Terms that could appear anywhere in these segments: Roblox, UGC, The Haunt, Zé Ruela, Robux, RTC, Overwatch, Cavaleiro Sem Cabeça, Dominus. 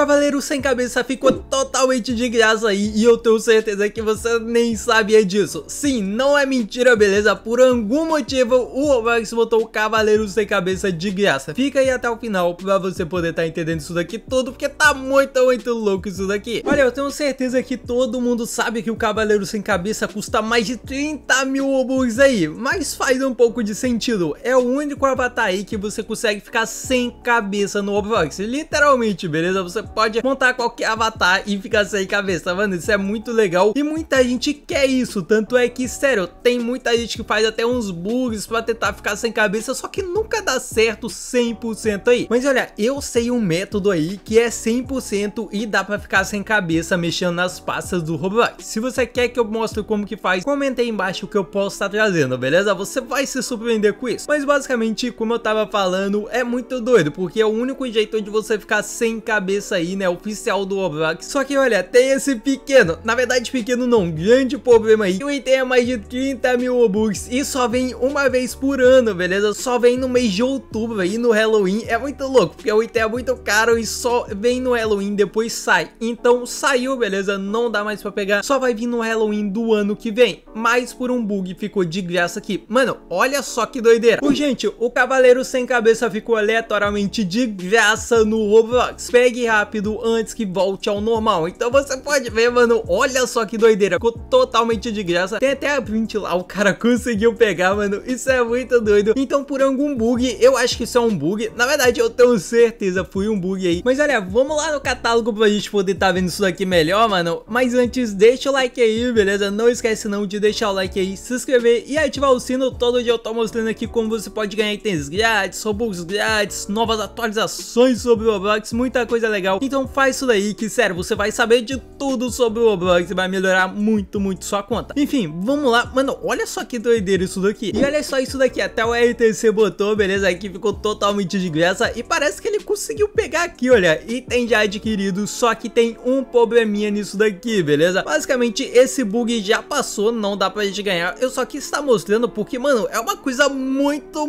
Cavaleiro Sem Cabeça ficou totalmente de graça aí, e eu tenho certeza que você nem sabia disso. Sim, não é mentira, beleza? Por algum motivo, o Roblox botou o Cavaleiro Sem Cabeça de graça. Fica aí até o final pra você poder estar entendendo isso daqui tudo, porque tá muito louco isso daqui. Olha, eu tenho certeza que todo mundo sabe que o Cavaleiro Sem Cabeça custa mais de 30 mil Robux aí, mas faz um pouco de sentido. É o único avatar aí que você consegue ficar sem cabeça no Roblox, literalmente, beleza? Você pode montar qualquer avatar e ficar sem cabeça, mano, isso é muito legal e muita gente quer isso, tanto é que, sério, tem muita gente que faz até uns bugs pra tentar ficar sem cabeça, só que nunca dá certo 100% aí. Mas olha, eu sei um método aí que é 100% e dá pra ficar sem cabeça mexendo nas pastas do Roblox. Se você quer que eu mostre como que faz, comenta aí embaixo o que eu posso estar trazendo, beleza? Você vai se surpreender com isso. Mas basicamente, como eu tava falando, é muito doido, porque é o único jeito de você ficar sem cabeça aí, né, oficial do Roblox. Só que olha, tem esse pequeno, na verdade pequeno não, grande problema aí. O item é mais de 30 mil Robux e só vem uma vez por ano, beleza? Só vem no mês de outubro aí, no Halloween. É muito louco, porque o item é muito caro e só vem no Halloween, depois sai. Então saiu, beleza? Não dá mais pra pegar, só vai vir no Halloween do ano que vem. Mas por um bug ficou de graça aqui. Mano, olha só que doideira. Gente, o Cavaleiro Sem Cabeça ficou aleatoriamente de graça no Roblox. Pegue rápido antes que volte ao normal. Então você pode ver, mano, olha só que doideira. Ficou totalmente de graça. Tem até a print lá, o cara conseguiu pegar, mano. Isso é muito doido. Então por algum bug, eu acho que isso é um bug. Na verdade, eu tenho certeza, foi um bug aí. Mas olha, vamos lá no catálogo pra gente poder tá vendo isso daqui melhor, mano. Mas antes, deixa o like aí, beleza? Não esquece não de deixar o like aí, se inscrever e ativar o sino. Todo dia eu tô mostrando aqui como você pode ganhar itens grátis, Robux grátis, novas atualizações sobre o Roblox, muita coisa legal. Então faz isso daí que, sério, você vai saber de tudo sobre o Roblox e vai melhorar muito sua conta. Enfim, vamos lá. Mano, olha só que doideira isso daqui. E olha só isso daqui, até o RTC botou, beleza? Aqui ficou totalmente de graça e parece que ele conseguiu pegar aqui, olha. Item já adquirido, só que tem um probleminha nisso daqui, beleza? Basicamente, esse bug já passou, não dá pra gente ganhar. Eu só quis estar mostrando porque, mano, é uma coisa muito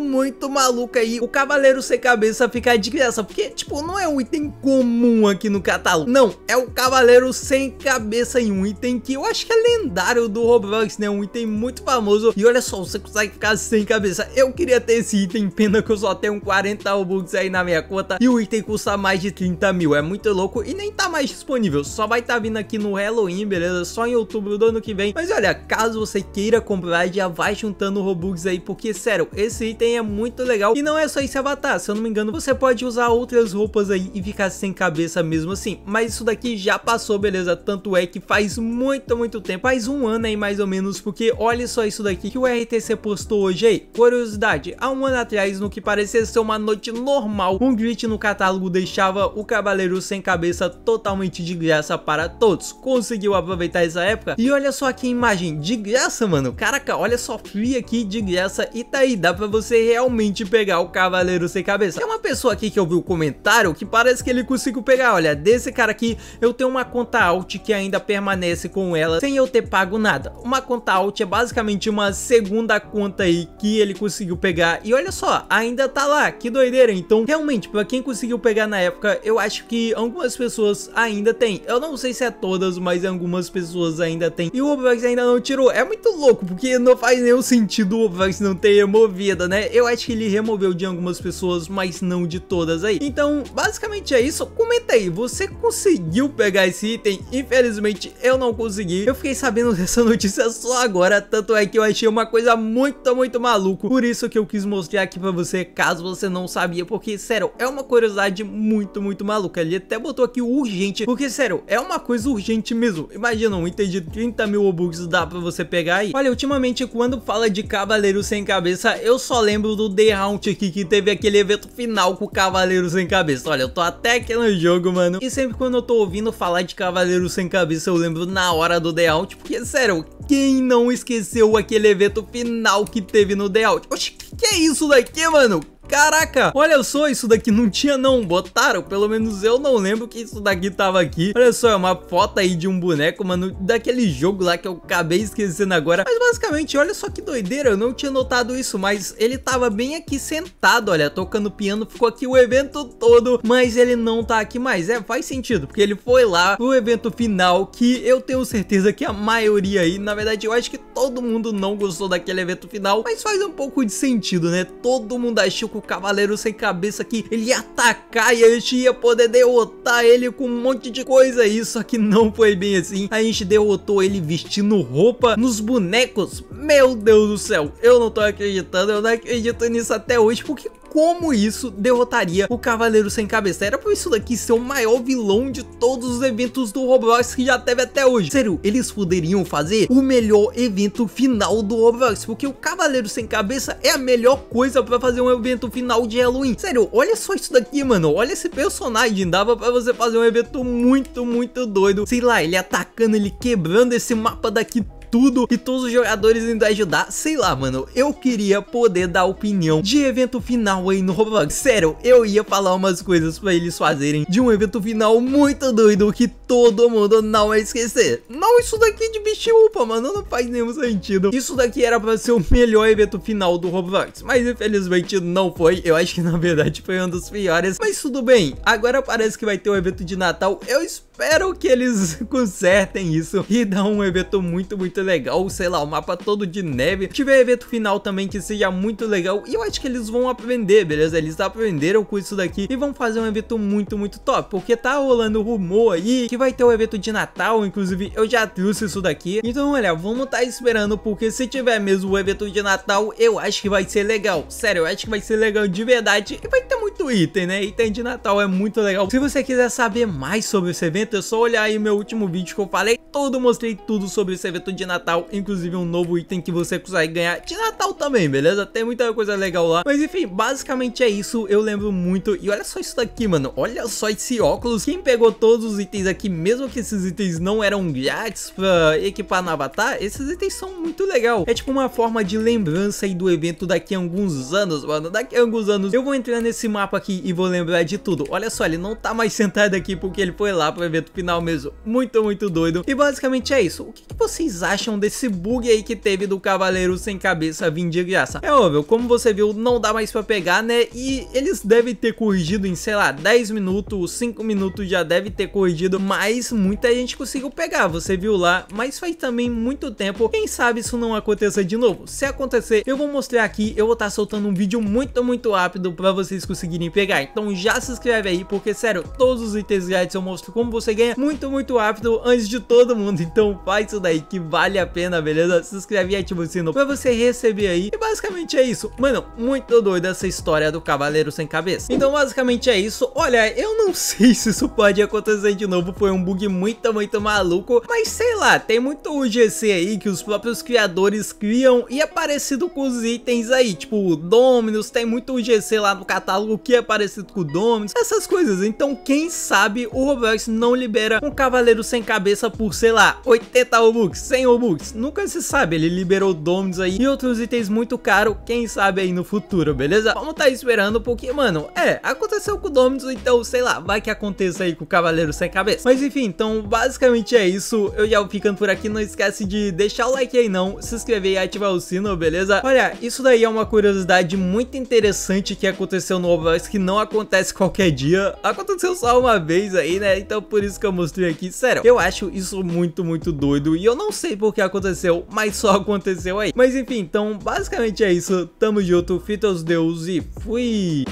maluca aí, o Cavaleiro Sem Cabeça ficar de graça, porque, tipo, não é um item comum aqui no catálogo, não, é o Cavaleiro Sem Cabeça em um item que eu acho que é lendário do Roblox, né, um item muito famoso, e olha só, você consegue ficar sem cabeça. Eu queria ter esse item, pena que eu só tenho 40 Robux aí na minha conta, e o item custa mais de 30 mil, é muito louco, e nem tá mais disponível, só vai tá vindo aqui no Halloween, beleza, só em outubro do ano que vem. Mas olha, caso você queira comprar, já vai juntando Robux aí, porque, sério, esse item é muito legal. E não é só esse avatar, se eu não me engano, você pode usar outras roupas aí e ficar sem cabeça mesmo assim. Mas isso daqui já passou, beleza? Tanto é que faz muito tempo, faz um ano aí mais ou menos, porque olha só isso daqui que o RTC postou hoje aí. Curiosidade, há um ano atrás, no que parecia ser uma noite normal, um glitch no catálogo deixava o Cavaleiro Sem Cabeça totalmente de graça para todos. Conseguiu aproveitar essa época? E olha só que imagem, de graça, mano. Caraca, olha só, free aqui, de graça, e tá aí, dá pra você realmente pegar o Cavaleiro Sem Cabeça. Tem uma pessoa aqui que eu vi um comentário que parece que ele conseguiu pegar, olha, desse cara aqui. Eu tenho uma conta alt que ainda permanece com ela sem eu ter pago nada. Uma conta alt é basicamente uma segunda conta aí que ele conseguiu pegar, e olha só, ainda tá lá, que doideira. Então realmente, pra quem conseguiu pegar na época, eu acho que algumas pessoas ainda tem, eu não sei se é todas, mas algumas pessoas ainda tem, e o Roblox ainda não tirou. É muito louco, porque não faz nenhum sentido o Roblox não ter removido, né? Eu acho que ele removeu de algumas pessoas, mas não de todas aí. Então, basicamente é isso. Comenta aí, você conseguiu pegar esse item? Infelizmente, eu não consegui. Eu fiquei sabendo dessa notícia só agora, tanto é que eu achei uma coisa muito maluco. Por isso que eu quis mostrar aqui pra você, caso você não sabia, porque, sério, é uma curiosidade muito maluca. Ele até botou aqui urgente, porque, sério, é uma coisa urgente mesmo. Imagina, um item de 30 mil Robux dá pra você pegar aí. Olha, ultimamente, quando fala de Cavaleiro Sem Cabeça, eu só lembro do The Haunt aqui, que teve aquele evento final com o Cavaleiro Sem Cabeça. Olha, eu tô até aqui no jogo, mano, e sempre quando eu tô ouvindo falar de Cavaleiro Sem Cabeça, eu lembro na hora do The Out, porque, sério, quem não esqueceu aquele evento final que teve no The Out? Oxe, que é isso daqui, mano? Caraca, olha só, isso daqui não tinha não, botaram, pelo menos eu não lembro que isso daqui tava aqui. Olha só, é uma foto aí de um boneco, mano, daquele jogo lá que eu acabei esquecendo agora. Mas basicamente, olha só que doideira, eu não tinha notado isso, mas ele tava bem aqui sentado, olha, tocando piano, ficou aqui o evento todo, mas ele não tá aqui mais. É, faz sentido, porque ele foi lá pro evento final, que eu tenho certeza que a maioria aí, na verdade, eu acho que todo mundo não gostou daquele evento final, mas faz um pouco de sentido, né? Todo mundo achou que o Cavaleiro Sem Cabeça aqui, ele ia atacar e a gente ia poder derrotar ele com um monte de coisa aí, só que não foi bem assim. A gente derrotou ele vestindo roupa nos bonecos. Meu Deus do céu, eu não tô acreditando, eu não acredito nisso até hoje, porque como isso derrotaria o Cavaleiro Sem Cabeça? Era por isso daqui ser o maior vilão de todos os eventos do Roblox que já teve até hoje. Sério, eles poderiam fazer o melhor evento final do Roblox, porque o Cavaleiro Sem Cabeça é a melhor coisa pra fazer um evento final de Halloween. Sério, olha só isso daqui, mano. Olha esse personagem, dava pra você fazer um evento muito, muito doido. Sei lá, ele atacando, ele quebrando esse mapa daqui tudo e todos os jogadores indo ajudar, sei lá, mano, eu queria poder dar opinião de evento final aí no Roblox. Sério, eu ia falar umas coisas pra eles fazerem de um evento final muito doido que todo mundo não vai esquecer. Não, isso daqui de bichupa, mano, não faz nenhum sentido. Isso daqui era pra ser o melhor evento final do Roblox, mas infelizmente não foi. Eu acho que na verdade foi um dos piores, mas tudo bem. Agora parece que vai ter um evento de Natal, eu espero que eles consertem isso e dá um evento muito, muito legal, sei lá, o mapa todo de neve. Tiver evento final também que seja muito legal e eu acho que eles vão aprender, beleza? Eles aprenderam com isso daqui e vão fazer um evento muito, muito top, porque tá rolando rumor aí que vai ter o evento de Natal, inclusive eu já trouxe isso daqui. Então, olha, vamos tá esperando, porque se tiver mesmo o evento de Natal, eu acho que vai ser legal. Sério, eu acho que vai ser legal de verdade e vai ter muito item, né? Item de Natal é muito legal. Se você quiser saber mais sobre esse evento, é só olhar aí meu último vídeo que eu falei todo, mostrei tudo sobre esse evento de Natal, inclusive um novo item que você consegue ganhar de Natal também, beleza? Tem muita coisa legal lá, mas enfim, basicamente é isso, eu lembro muito. E olha só isso daqui, mano, olha só esse óculos. Quem pegou todos os itens aqui, mesmo que esses itens não eram grátis pra equipar no avatar, esses itens são muito legal. É tipo uma forma de lembrança aí do evento daqui a alguns anos, mano. Daqui a alguns anos eu vou entrar nesse mapa aqui e vou lembrar de tudo. Olha só, ele não tá mais sentado aqui porque ele foi lá pro evento final mesmo. Muito, muito doido. E basicamente é isso. O que vocês acham desse bug aí que teve do Cavaleiro Sem Cabeça vir de graça? É óbvio, como você viu, não dá mais pra pegar, né? E eles devem ter corrigido em, sei lá, 10 minutos, 5 minutos já deve ter corrigido, mas muita gente conseguiu pegar, você viu lá, mas faz também muito tempo, quem sabe isso não aconteça de novo. Se acontecer, eu vou mostrar aqui, eu vou estar soltando um vídeo muito, muito rápido pra vocês conseguirem pegar. Então já se inscreve aí, porque sério, todos os itens grátis eu mostro como você ganha muito, muito rápido, antes de todo mundo. Então faz isso daí que vale a pena, beleza? Se inscreve e ativa o sino pra você receber aí. E basicamente é isso. Mano, muito doida essa história do Cavaleiro Sem Cabeça. Então basicamente é isso. Olha, eu não sei se isso pode acontecer de novo. Foi um bug muito, muito maluco. Mas sei lá, tem muito UGC aí que os próprios criadores criam e é parecido com os itens aí. Tipo, o Dominus, tem muito UGC lá no catálogo que é parecido com o Dominus. Essas coisas. Então quem sabe o Roblox não libera um Cavaleiro Sem Cabeça por, sei lá, 80 Robux, 100 Robux. Nunca se sabe, ele liberou Dominus aí e outros itens muito caros, quem sabe aí no futuro, beleza? Vamos tá esperando, porque, mano, aconteceu com o Dominus, então, sei lá, vai que aconteça aí com o Cavaleiro Sem Cabeça. Mas enfim, então, basicamente é isso, eu já vou ficando por aqui, não esquece de deixar o like aí não, se inscrever e ativar o sino, beleza? Olha, isso daí é uma curiosidade muito interessante que aconteceu no Overwatch, que não acontece qualquer dia, aconteceu só uma vez aí, né? Então, por isso que eu mostrei aqui, sério, eu acho isso muito, muito doido e eu não sei por que aconteceu, mas só aconteceu aí. Mas enfim, então basicamente é isso. Tamo junto, fitos deus e fui!